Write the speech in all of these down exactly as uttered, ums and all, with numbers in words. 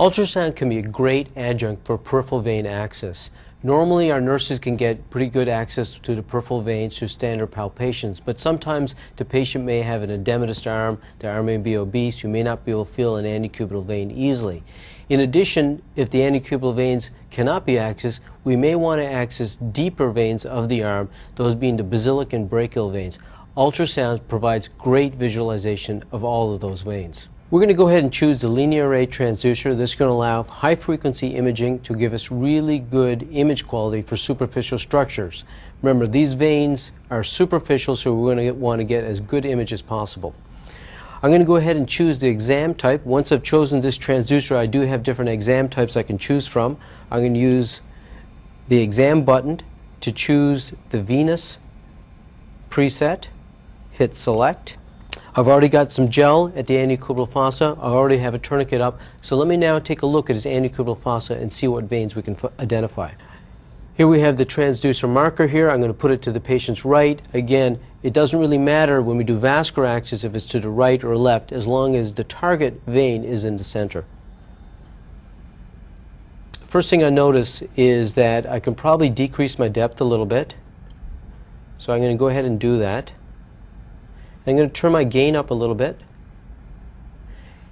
Ultrasound can be a great adjunct for peripheral vein access. Normally, our nurses can get pretty good access to the peripheral veins through standard palpations, but sometimes the patient may have an edematous arm, the arm may be obese, you may not be able to feel an antecubital vein easily. In addition, if the antecubital veins cannot be accessed, we may want to access deeper veins of the arm, those being the basilic and brachial veins. Ultrasound provides great visualization of all of those veins. We're going to go ahead and choose the linear array transducer. This is going to allow high frequency imaging to give us really good image quality for superficial structures. Remember, these veins are superficial, so we're going to want to get as good image as possible. I'm going to go ahead and choose the exam type. Once I've chosen this transducer, I do have different exam types I can choose from. I'm going to use the exam button to choose the venous preset, hit select. I've already got some gel at the antecubital fossa. I already have a tourniquet up. So let me now take a look at his antecubital fossa and see what veins we can identify. Here we have the transducer marker here. I'm going to put it to the patient's right. Again, it doesn't really matter when we do vascular access if it's to the right or left, as long as the target vein is in the center. First thing I notice is that I can probably decrease my depth a little bit. So I'm going to go ahead and do that. I'm going to turn my gain up a little bit,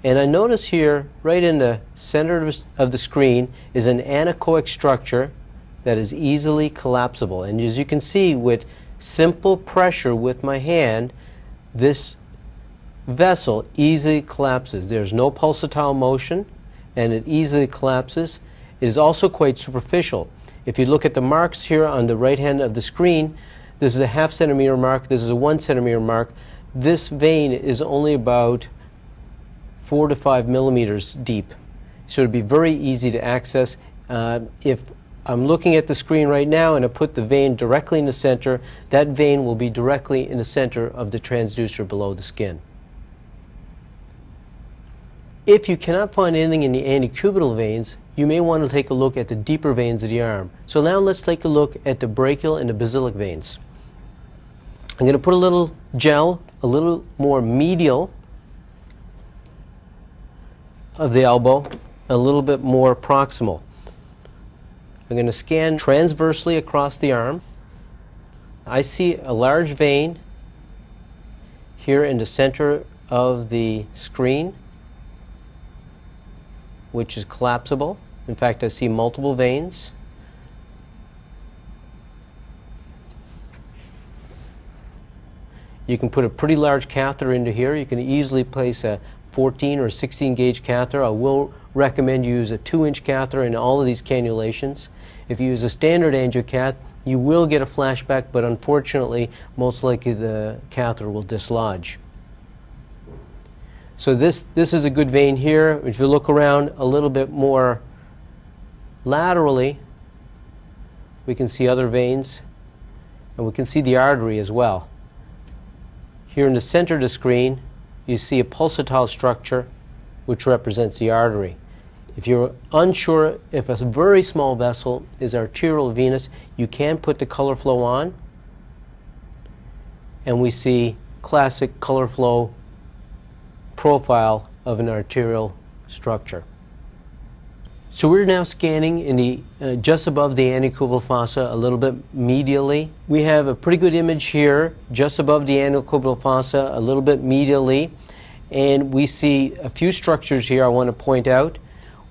and I notice here right in the center of the screen is an anechoic structure that is easily collapsible, and as you can see, with simple pressure with my hand, this vessel easily collapses. There's no pulsatile motion and it easily collapses. It is also quite superficial. If you look at the marks here on the right hand of the screen, this is a half centimeter mark, this is a one centimeter mark. This vein is only about four to five millimeters deep, so it would be very easy to access. Uh, if I'm looking at the screen right now and I put the vein directly in the center, that vein will be directly in the center of the transducer below the skin. If you cannot find anything in the antecubital veins, you may want to take a look at the deeper veins of the arm. So now let's take a look at the brachial and the basilic veins. I'm going to put a little gel, a little more medial of the elbow, a little bit more proximal. I'm going to scan transversely across the arm. I see a large vein here in the center of the screen, which is collapsible. In fact, I see multiple veins. You can put a pretty large catheter into here. You can easily place a fourteen or sixteen gauge catheter. I will recommend you use a two inch catheter in all of these cannulations. If you use a standard angiocath, you will get a flashback, but unfortunately, most likely the catheter will dislodge. So this, this is a good vein here. If you look around a little bit more laterally, we can see other veins, and we can see the artery as well. Here in the center of the screen, you see a pulsatile structure which represents the artery. If you're unsure if a very small vessel is arterial or venous, you can put the color flow on, and we see classic color flow profile of an arterial structure. So we're now scanning in the, uh, just above the antecubital fossa, a little bit medially. We have a pretty good image here, just above the antecubital fossa, a little bit medially. And we see a few structures here I want to point out.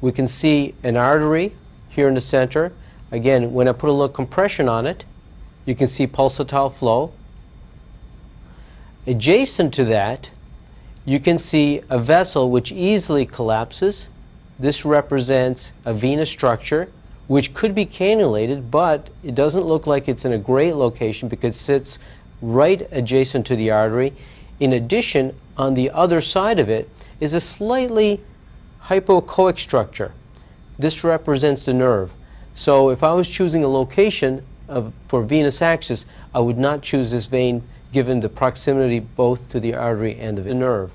We can see an artery here in the center. Again, when I put a little compression on it, you can see pulsatile flow. Adjacent to that, you can see a vessel which easily collapses. This represents a venous structure which could be cannulated, but it doesn't look like it's in a great location because it sits right adjacent to the artery. In addition, on the other side of it is a slightly hypoechoic structure. This represents the nerve. So if I was choosing a location of, for venous access, I would not choose this vein given the proximity both to the artery and the nerve.